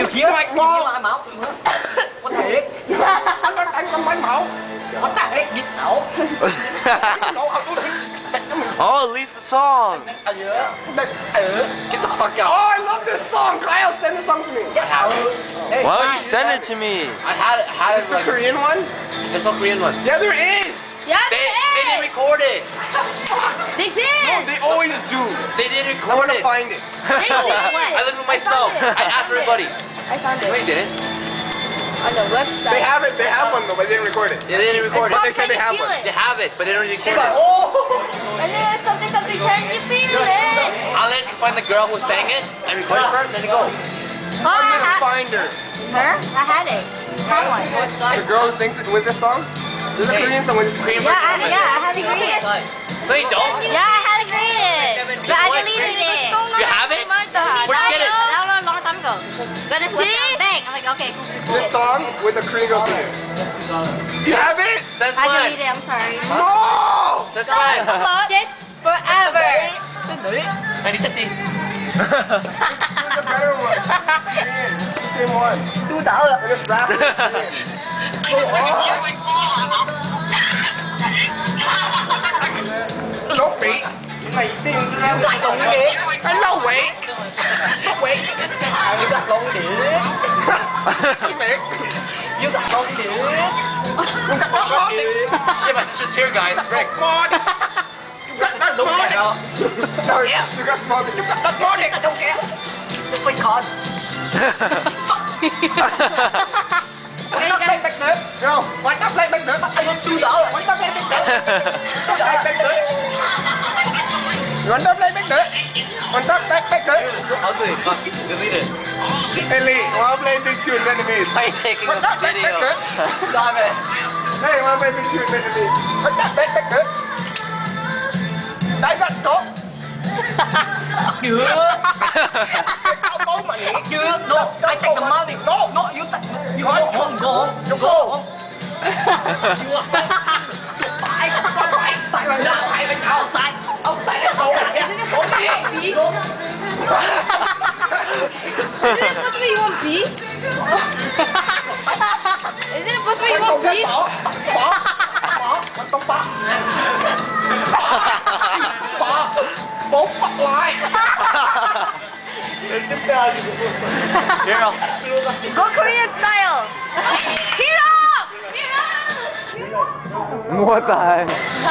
Chịu kiến mày bo. Ai máu? Có thể. Anh đang ăn cơm bánh máu. Có thể đi tẩu. Oh, at least the song. Oh, I love this song. Kyle, send the song to me. Hey, why don't you send it to me? Is this the Korean one? There's no Korean one. Yeah, there is. Yeah, they didn't record it. They did. No, they always do. They didn't record it. I want to find it. They did. I live with myself. I asked everybody. I found it. No, you didn't. On the website. They have it. They have one though, but they didn't record it. Yeah, they didn't record it. They said they have one. They have it, but they don't record it. Oh. And then there's something. Can you feel it? Unless you find the girl who sang it and record it for her, then you go. Oh, I'm gonna find her. Her? I had it. I had one. The girl who sings with this song? There's a Korean song with this. Yeah, I had to read it. No, you don't. Yeah, I had to read it, but I deleted it. You have it? Where'd you get it? Go. Gonna see? Bank. I'm like, okay. This song with a Korean girl singer. You have it? Since when? I deleted it. I'm sorry. No. Since when? Since forever. I need to see. Who's the better one? Same one. $2. Just rap it. So awesome. No wait. No wait. No wait. You got long hair. You got long hair. You got long hair. Shit, my sister's here, guys. Rick. You got that morning. You got small. You got that morning. I don't care. Oh my God. Why not play back there? No. Why not play back there? I want $2. Why not play back there? Don't play back there. You want to play back there? On top, back, right? Dude, it's so ugly. Fuck, delete it. Hey, Lee, wanna play Big 2 in Vietnamese? Why are you taking a video? Stop it. Hey, wanna play Big 2 in Vietnamese? On top, back, right? Đại vật có. Chưa. Tao bóng mà nhỉ? Chưa. No, I take the money. No, you take. You go, you go. Chưa. Tại outside. Outside the house. Beef? Isn't it supposed to be you want beef? Isn't it supposed to be you want beef? Go Korean style! Hero! Hero! What the heck?